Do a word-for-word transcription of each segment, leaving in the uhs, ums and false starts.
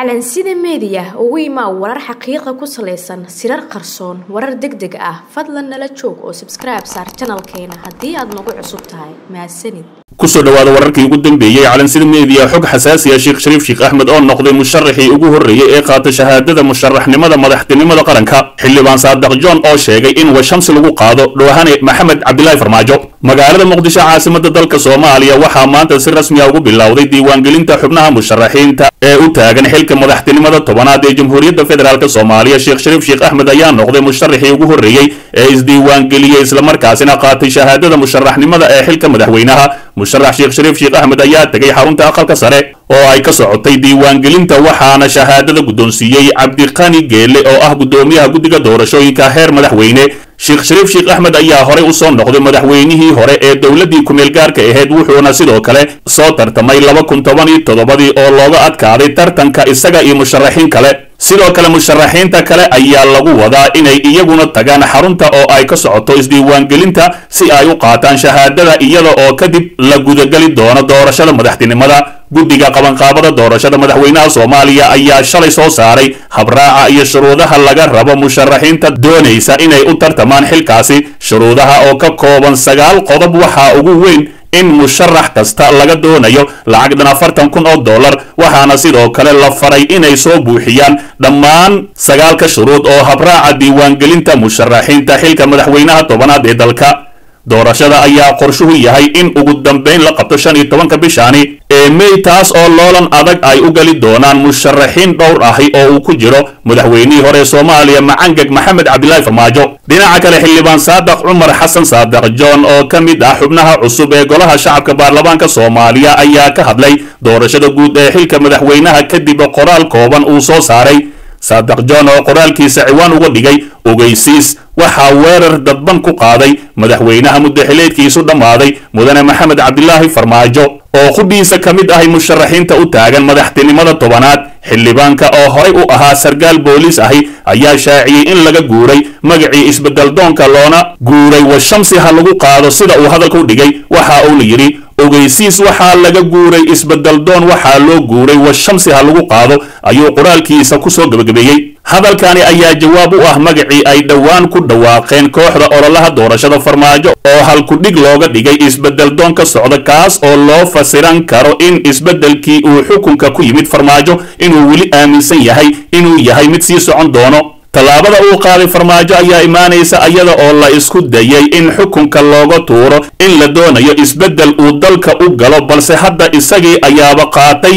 على سيدي ميديا ويما ورر حقيقة كوسليسن سيرر قرصون ورر دق دق اه فضلا لا تشوك أو سبسكرايب صار تشانل كينا هدي عاد موقع صوتهاي مع السند كوسو دواد ورركي يقدم بيي على سيدي ميديا حق حساسية شيخ شريف شيخ أحمد أون نقد مشرحي أبو هرية إيه قات شهادة مشرح نمذا مدحت نمذا قرنكا حلبان صادق جون أو شيء إن وشمس لو قاضو روحاني محمد عبد الله فرماجو magaalada muqdisho caasimada dalka Soomaaliya waxa maanta si rasmi ah ugu bilowday diiwaan gelinta xubnaha musharaxiinta ee u taagan xilka madaxtinimada tobnaad ee Jamhuuriyadda Federaalka Soomaaliya Sheikh Sharif Sheikh Ahmed ayaa noqday musharaxii ugu horeeyay ee isdiiwaan geliyay isla markaasina qaatay shahaadada musharaxnimada ee xilka madaxweynaha musharax Sheikh Sharif Sheikh Ahmed ayaa tagay xarunta aqalka sare oo ay ka socotay diiwaan gelinta waxaana shahaadada guddoonsiyay Cabdiqani Geele oo ah gudoomiyaha guddiga doorashooyinka heer madaxweyne Sheikh Sharif Sheikh Ahmed ayaa hore u soo noqday madaxweynihii hore ee dawladii ku meel gaarka ahayd wuxuuna sidoo kale soo tartamay laba kun toban iyo toddoba oo looga adkaaday tartanka isaga iyo musharaxiin kale sidoo kale musharaxiinta kale ayaa lagu wadaa inay iyaguna tagaan xarunta oo ay ka socoto isdiiwaangelinta si ay u qaataan shahaadada iyada oo kadib la gudagali doono doorashada madaxtinimada guddiga qabanqaabada doorashada madaxweynaha Soomaaliya ayaa shalay soo saaray habraaca iyo shuruudaha laga rabo musharaxiinta doonaysa inay u tartamaan xilkaasi shuruudaha oo ka kooban sagaal qodob waxa ugu weyn in musharax kasta laga doonayo lacagdan afartan kun oo dollar waxaana sidoo kale la faray inay soo buuxiyaan dhammaan sagaalka shuruud oo habraaca diiwaangelinta musharaxiinta xilka madaxweynaha tobnaad ee dalka doorashada ayaa qorshuhu yahay in ugu dambeyn la qabto shan iyo tobanka bishaani ee May taas oo loolan adag ay u gali doonaan musharaxiin dhowr ah oo uu ku jiro madaxweynihii hore Soomaaliya macangag Maxamed Cabdillahi Farmaajo dhinaca kale xildhibaan Sadaq Cumar Xasan Sadaq Joon oo ka mid ah xubnaha cusub ee golaha shacabka baarlamaanka Soomaaliya ayaa ka hadlay doorashada guud ee xilka madaxweynaha kadib qoraal kooban uu soo saaray Sadaq Joon oo qoraalkiisa ciwaan uga dhigay ogeysiis waxa weerar dadban ku qaaday madaxweynaha muddaxileedkiisu dhamaaday mudane Maxamed Cabdillahi Farmaajo oo qudhiisa kamid ah musharaxiinta u taagan madaxtinimada tobnaad xillibaanka oo hore u ahaa sargaal booliis ah ayaa shaaciyay in laga guuray magacii isbedel doonka loona guuray washamsi ha lagu qaado sida uu hadalka u dhigay waxa uu yiri ogeysiis waxa laga guuray isbedel doon waxa loo guuray washamsi ha lagu qaado ayuu qoraalkiisa ku soo gabagabeeyay hadalkaani ayaa jawaab u ah magacii ay dhawaan ku dhawaaqeen kooxda ololaha doorashada Farmaajo oo hal ku dhig looga dhigay isbedel doonka socda kaas oo loo fasiran karo in isbedelkii uu xukunka ku yimid Farmaajo inuu wili aaminsan yahay inuu yahay mid sii socon doono talaabada uu qaaday Farmaajo ayaa imaanaysa iyada oo la isku dayay in xukunka looga tuuro in la doonayo isbedel uu dalka u galo balse hadda isagii ayaaba qaatay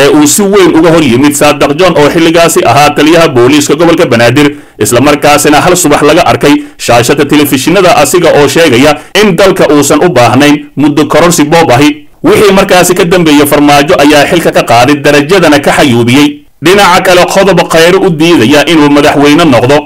ee uu si weyn uga hor yimid Sadaq Joon oo xilligaasi ahaa taliyaha booliiska gobolka Banaadir isla markaasina hal subax laga arkay shaashada telefishinada asiga oo sheegaya in dalka uusan u baahnayn muddo kororsi boobahi wixii markaasi ka dambeeyay Farmaajo ayaa xilka ka qaaday darajadana ka xayuubiyay dhinaca kale qodob Kheyre u diidaya inuu madaxweyne noqdo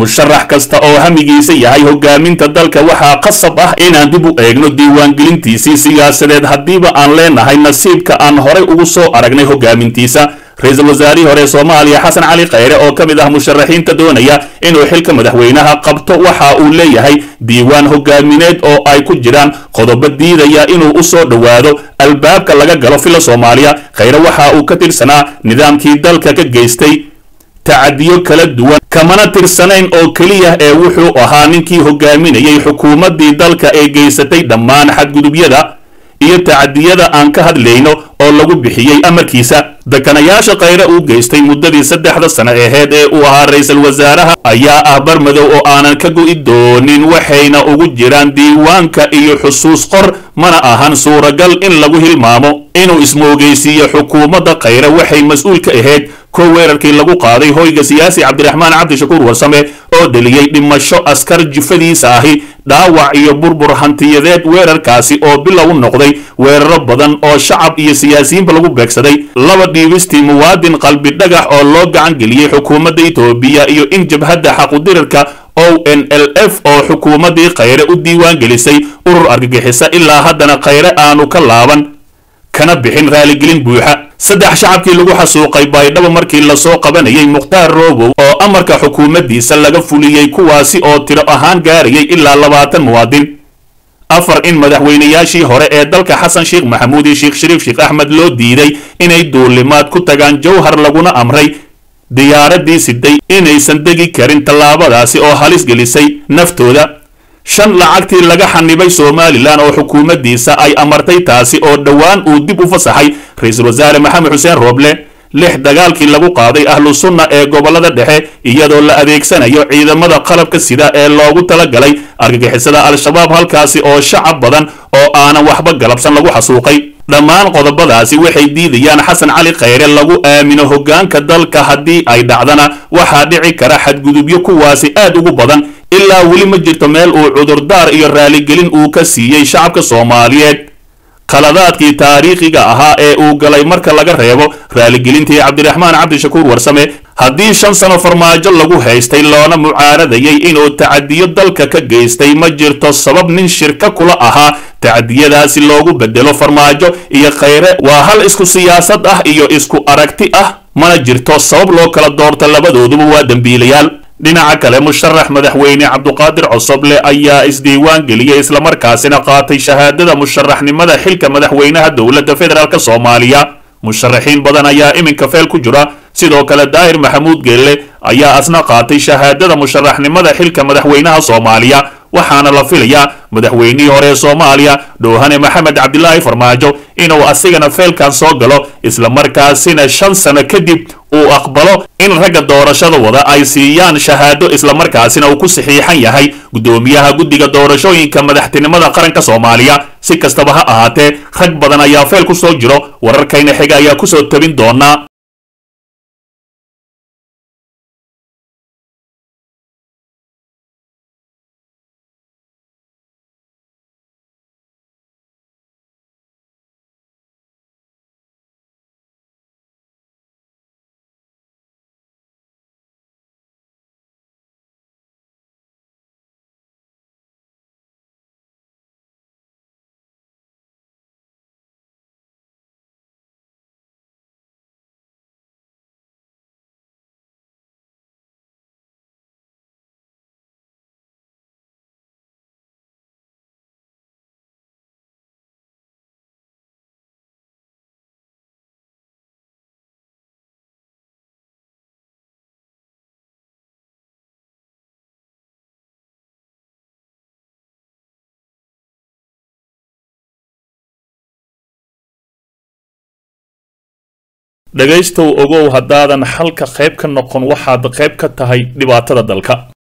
musharax kasta oo hamigiisa yahay hogaaminta dalka waxa qasab ah inaan dib u eegno diiwaangelintiisa siyaasadeed hadiiba aan leenahay nasiibka aan hore ugu soo aragnay hogaamintiisa ra'iisul wasaarihi hore Soomaaliya Xasan Cali Kheyre oo kamid ah musharaxiinta doonaya inuu xilka madaxweynaha qabto waxa uu leeyahay diiwaan hogaamineed oo ay ku jiraan qodobo diidaya inuu u soo dhawaado albaabka laga galo filo Soomaaliya Kheyre waxa uu ka tirsanaa nidaamkii dalka ka geystay تعديو كلا دوان كمانا ترسانين او كليه اي وحو اهانينكي هقامين اي حكومة دي دالكا اي جيستي دمان حد قدوب يدا اي تعديو دا انكا هاد لينو او لغو بحي اي امر كيسا دكنا ياشا Kheyre او جيستي مدد دي سدح دا سنة اي هاد اي اوها رئيس الوزارة ايا اهبر مدو او آنان كاقو ادونين وحينا او جيران ديوانكا اي حسوس قر مانا اهان سورة قل ان لغو هلمامو انو اسمو جيسي حكومة دا Kheyre وحي مسؤول كا اي weerarkii lagu qaaday hoyga siyaasi Cabdiraxmaan Cabdi Shakuur Warsame oo diliyay dhimasho askar jufadiisa ahi dhaawac iyo burbur hantiyadeed weerarkaasi oo bilow noqday weeraro badan oo shacab iyo siyaasiyiinba lagu beegsaday laba dhiibistii muwaadin qalbi dhagax oo loo gacan geliyay xukuumadda Itoobiya iyo in jabhadda xaq u dirirka او ان ال اف او حكومة دي Kheyre او ديوان جلسي ارر ارقحيسا إلا هدنا Kheyre آنو كاللابان كان بحين غالي جلين بوحا صدح شعبكي لغوحا سوقي بايدا ومركي إلا سوقا بانيي مختار روبو او امركا حكومة دي سلقا فوليي كواسي او ترا اهان غاريي إلا لباتا موادين afar in madaxweynayaashii hore ee dalka Xasan Sheikh Maxamuud Sheikh Sharif Sheikh Ahmed loo diiday inay duulimaad ku tagaan jawhar laguna amray diyaaradii siday inaysan degi karin tallaabadaasi oo halis gelisay naftooda shan lacagtii laga xanibay Soomaaliland oo xukuumadiisa ay amartay taasi oo dhawaan uu dib u fasaxay Ra'iisul Wasaare Maxamed Xuseen Roble lix dagaalkii lagu qaaday ahlu sunna ee gobolada dhexe iyadoo la adeegsanayo ciidamada qalabka sida ee loogu talagalay argagixisada al-shabaab halkaasi oo shacab badan oo aanan waxba galabsan lagu xasuuqay dhammaan qodobadaasi waxay diidayaan Xasan Cali Kheyre lagu aamino hoggaanka dalka haddii ay dhacdana waxaa dhici kara xadgudubyo kuwaasi aad ugu badan ilaa weli ma jirto meel uu cudurdaar iyo raaligelin uu ka siiyay shacabka Soomaaliyeed qaladaadkii taariikhiga ahaa ee uu galay marka laga reebo raaligelintii Cabdiraxmaan Cabdi Shakuur Warsame haddii shan sano farmaajo lagu haystay loona mucaaradayay inuu tacadiyo dalka ka geystay ma jirto sabab nin shirka kula ahaa tacadiyadaasi loogu bedelo farmaajo iyo Kheyre waa hal isku siyaasad ah iyo isku aragti ah mana jirto sabab loo kala doorta labadooduba waa dambiilayaal dhinaca kale musharax madaxweyne Cabduqaadir Cusooble ayaa isdiiwaan geliyay isla markaasina qaatay shahaadada musharaxnimada xilka madaxweynaha dowladda federaalka Soomaaliya musharaxiin badan ayaa iminka feel ku jira sidoo kale Daahir Maxamuud Geelle ayaa asna qaatay shahaadada musharaxnimada xilka madaxweynaha Soomaaliya waxaana la filayaa madaxweynihii hore ee Soomaaliya Doohane Maxamed Cabdilaahi Farmaajo inuu asigana feelkan soo galo isla markaasina shan sano kadib uu aqbalo in ragga doorashada wada ay siiyaan shahaado isla markaasina uu ku saxiixan yahay gudoomiyaha guddiga doorashooyinka madaxtinimada qaranka Soomaaliya si kastaba ha ahaatee rag badan ayaa feel ku soo jiro wararkayna xiga ayaa ku soo tabin doona. dhagaystow ogow haddaadan halka qayb ka noqon waxaad qayb ka tahay dhibaatada dalka.